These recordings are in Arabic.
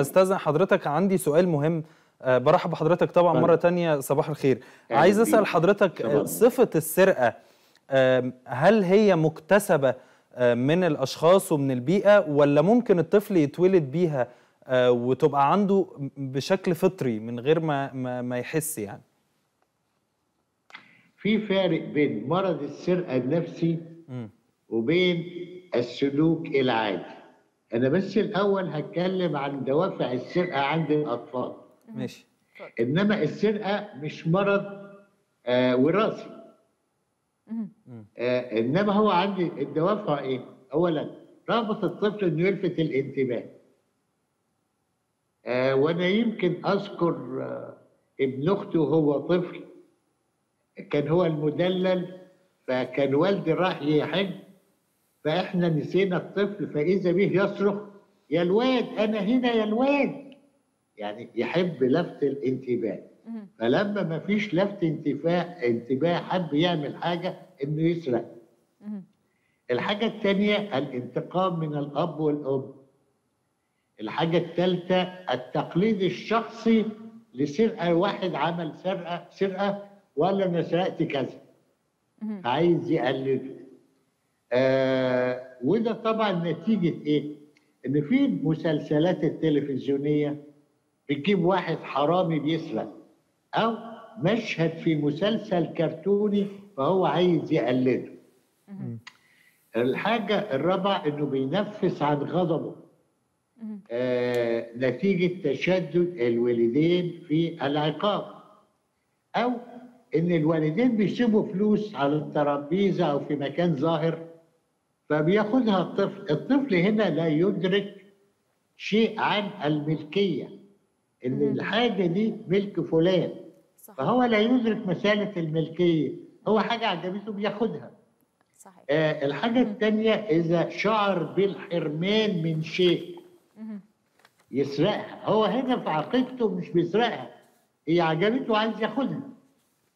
استاذن حضرتك عندي سؤال مهم. برحب بحضرتك طبعا مرة تانية، صباح الخير. عايز أسأل حضرتك صفة السرقة، هل هي مكتسبة من الأشخاص ومن البيئة، ولا ممكن الطفل يتولد بيها وتبقى عنده بشكل فطري من غير ما يحس؟ يعني في فارق بين مرض السرقة النفسي وبين السلوك العادي. أنا بس الأول هتكلم عن دوافع السرقة عند الأطفال. ماشي. إنما السرقة مش مرض وراثي. إنما هو عندي الدوافع إيه؟ أولاً رغبة الطفل إنه يلفت الانتباه. وأنا يمكن أذكر ابن أخته وهو طفل، كان هو المدلل، فكان والدي راح يحج، فإحنا نسينا الطفل، فإذا به يصرخ: يا الواد أنا هنا يا الواد. يعني يحب لفت الانتباه. فلما ما فيش لفت انتباه حب يعمل حاجه انه يسرق. الحاجه الثانيه الانتقام من الاب والام. الحاجه الثالثه التقليد الشخصي لسرقه، واحد عمل سرقه ولا انا سرقت كذا، عايز يقلده. وده طبعا نتيجه ايه؟ ان في المسلسلات التلفزيونيه بتجيب واحد حرامي بيسرق، أو مشهد في مسلسل كرتوني فهو عايز يقلده. الحاجة الرابعة إنه بينفس عن غضبه، نتيجة تشدد الوالدين في العقاب، أو إن الوالدين بيسيبوا فلوس على الترابيزة أو في مكان ظاهر فبياخدها الطفل. الطفل هنا لا يدرك شيء عن الملكية، إن الحاجة دي ملك فلان، صحيح. فهو لا يدرك مسألة الملكية، هو حاجة عجبته بياخدها. صحيح. الحاجة الثانية إذا شعر بالحرمان من شيء يسرقها، هو هنا في عقيدته مش بيسرقها، هي عجبته عايز ياخدها،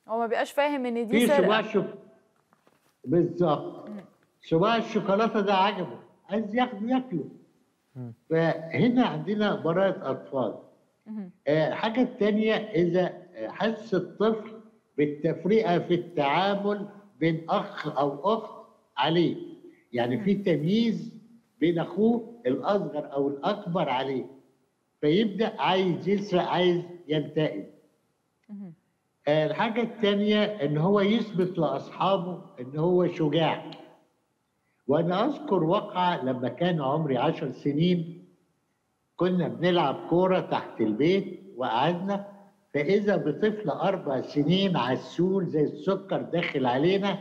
هو ما بيبقاش فاهم إن دي سرقة. في صباع بالظبط، صباع الشوكولاتة ده عجبه عايز ياخده ياكله. فهنا عندنا براءة أطفال. الحاجة الثانية إذا حس الطفل بالتفرقة في التعامل بين أخ أو أخت عليه، يعني في تمييز بين أخوه الأصغر أو الأكبر عليه، فيبدأ عايز يسرق، عايز ينتقم. الحاجة الثانية إن هو يثبت لأصحابه إن هو شجاع. وأنا أذكر واقعة لما كان عمري 10 سنين، كنا بنلعب كورة تحت البيت وقعدنا، فإذا بطفل 4 سنين عسول زي السكر داخل علينا: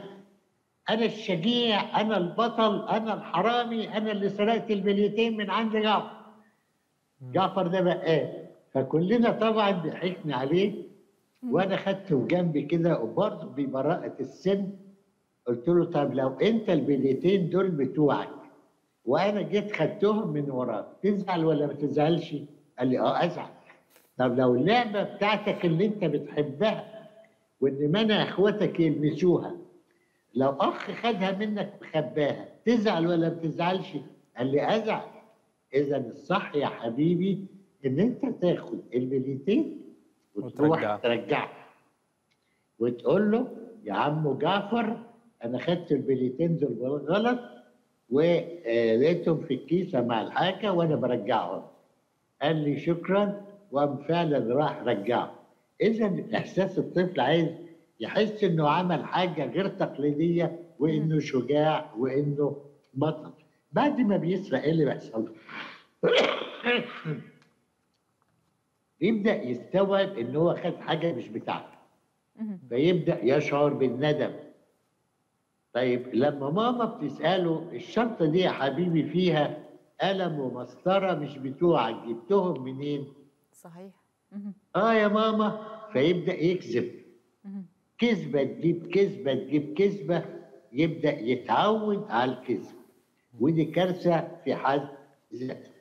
أنا الشجيع، أنا البطل، أنا الحرامي، أنا اللي سرقت البليتين من عند جعفر. جعفر ده بقى. فكلنا طبعا ضحكنا عليه، وأنا خدته جنبي كده، وبرضه ببراءة السن قلت له: طب لو أنت البليتين دول بتوعك وانا جيت خدتهم من وراك، تزعل ولا ما تزعلش؟ قال لي: اه ازعل. طب لو اللعبه بتاعتك اللي انت بتحبها وان منع اخواتك يلمسوها، لو اخ خدها منك وخباها، تزعل ولا ما تزعلش؟ قال لي: ازعل. اذا الصح يا حبيبي ان انت تاخد البليتين وتروح ترجعها وتقول له: يا عمو جعفر انا خدت البليتين دول بالغلط ولقيتهم في الكيسه مع الحاجه وانا برجعهم. قال لي: شكرا. وقام فعلا راح رجعه. اذا احساس الطفل عايز يحس انه عمل حاجه غير تقليديه وانه شجاع وانه بطل. بعد ما بيسرق ايه اللي بيحصل؟ يبدا يستوعب ان هو خد حاجه مش بتاعته، فيبدا يشعر بالندم. طيب لما ماما بتسأله: الشنطة دي يا حبيبي فيها قلم ومسطرة مش بتوعك، جبتهم منين؟ صحيح. اه يا ماما. فيبدأ يكذب، كذبة تجيب كذبة تجيب كذبة، يبدأ يتعود على الكذب، ودي كارثة في حد ذاته.